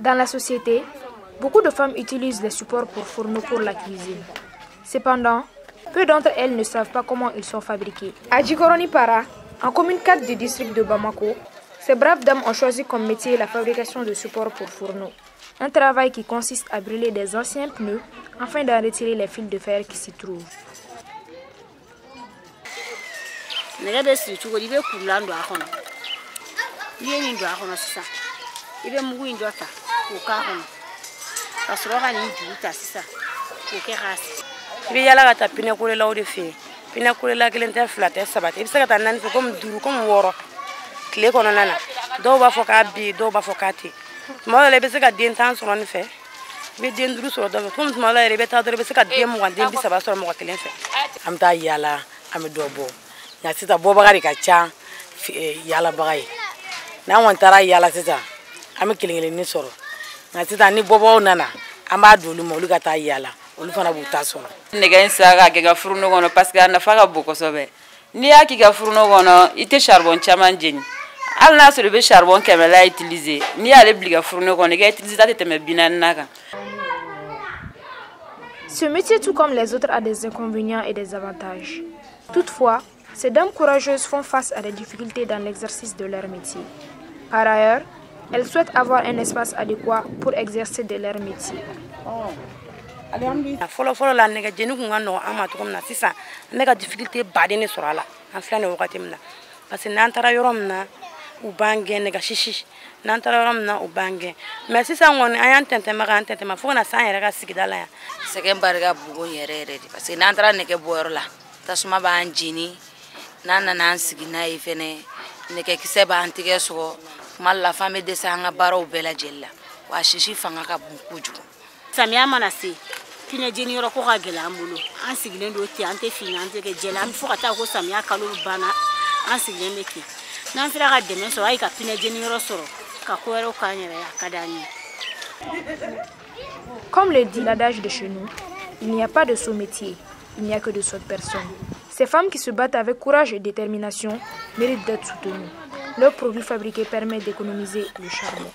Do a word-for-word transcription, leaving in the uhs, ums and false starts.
Dans la société, beaucoup de femmes utilisent les supports pour fourneaux pour la cuisine. Cependant, peu d'entre elles ne savent pas comment ils sont fabriqués. À Djikoroni Para, en commune quatre du district de Bamako, ces braves dames ont choisi comme métier la fabrication de supports pour fourneaux. Un travail qui consiste à brûler des anciens pneus afin d'en retirer les fils de fer qui s'y trouvent. Ni Allah sur le charbon qu'elle a utilisé, ni à l'obligation fourneau qu'on a utilisé, ça te met bien en naga. Ce métier, tout comme les autres, a des inconvénients et des avantages. Toutefois, ces dames courageuses font face à des difficultés dans l'exercice de leur métier. Par ailleurs, elles souhaitent avoir un espace adéquat pour exercer de leur métier. Oh. Ou bangé nega chichi, n'entendons pas ou bangé. Mais si ça on a intenté ma intenté ma faut na ça y rega sigdala. C'est qu'un barga bougon y rega parce que n'entendons nega bourla. Tasuma banjini, nana nansigina ifene nega kise bantige so mal la femme de sa hanga baro bela jella. Wa chichi fanga kabukuju. Samia manasi. Tina jini yoroko hagela mulo. Ansigine ndoti ante finance ke jella. Faut kata ko samia kalu bana ansigine meki. Nan fira ka deme so ay ka pinejeni yoro soro ka koero ka nyere akadani. Comme le dit l'adage de chez nous, il n'y a pas de sous-métier, il n'y a que de sot personnes. Ces femmes qui se battent avec courage et détermination méritent d'être soutenues. Leurs produits fabriqués permettent d'économiser le charbon.